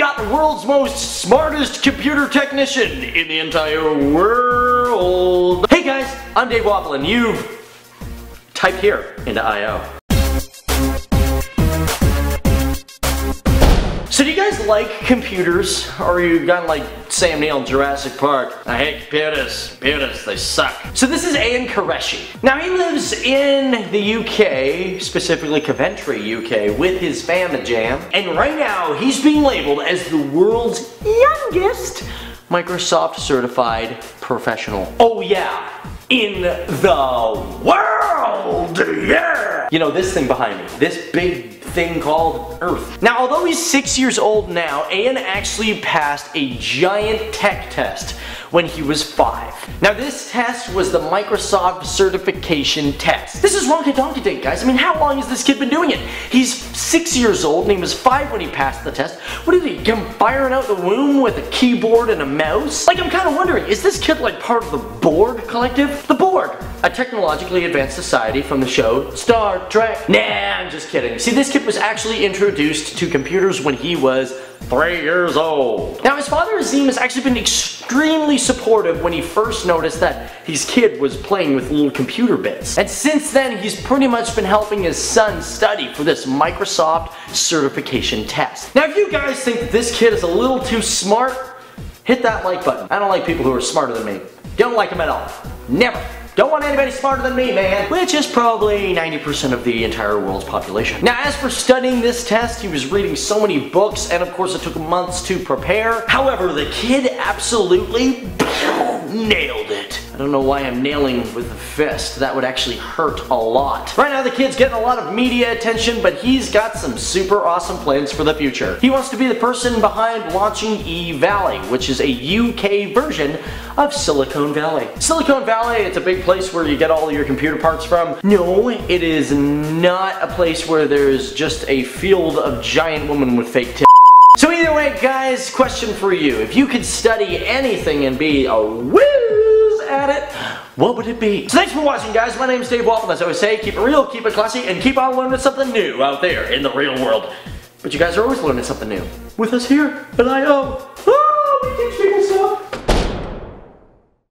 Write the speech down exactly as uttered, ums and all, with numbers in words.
got the world's most smartest computer technician in the entire world. Hey guys, I'm Dave Walpole and you've typed here into I O. So do you guys like computers? Or are you kind of like Sam Neill in Jurassic Park? I hate computers. Computers, they suck. So this is Ayan Qureshi. Now he lives in the U K, specifically Coventry, U K, with his family jam. And right now he's being labeled as the world's youngest Microsoft certified professional. Oh yeah, in the world, yeah! You know, this thing behind me, this big thing called Earth. Now, although he's six years old now, Ayan actually passed a giant tech test when he was five. Now, this test was the Microsoft certification test. This is ronky donkey dink, guys. I mean, how long has this kid been doing it? He's six years old and he was five when he passed the test. What did he come firing out the womb with a keyboard and a mouse? Like, I'm kind of wondering, is this kid like part of the Borg Collective? The Borg, a technologically advanced society from the show Star Trek. Nah, I'm just kidding. See, this kid was actually introduced to computers when he was three years old. Now his father Asim has actually been extremely supportive when he first noticed that his kid was playing with little computer bits. And since then he's pretty much been helping his son study for this Microsoft certification test. Now if you guys think that this kid is a little too smart, hit that like button. I don't like people who are smarter than me. Don't like them at all. Never. Don't want anybody smarter than me, man. Which is probably ninety percent of the entire world's population. Now, as for studying this test, he was reading so many books, and of course it took months to prepare. However, the kid absolutely nailed it. I don't know why I'm nailing with a fist. That would actually hurt a lot. Right now the kid's getting a lot of media attention, but he's got some super awesome plans for the future. He wants to be the person behind launching E-Valley, which is a U K version of Silicon Valley. Silicon Valley, it's a big place where you get all your computer parts from. No, it is not a place where there's just a field of giant women with fake tits. So either way, guys, question for you. If you could study anything and be a whiz at it, what would it be? So thanks for watching, guys. My name's Dave Walpole. As I always say, keep it real, keep it classy, and keep on learning something new out there in the real world. But you guys are always learning something new with us here at I O.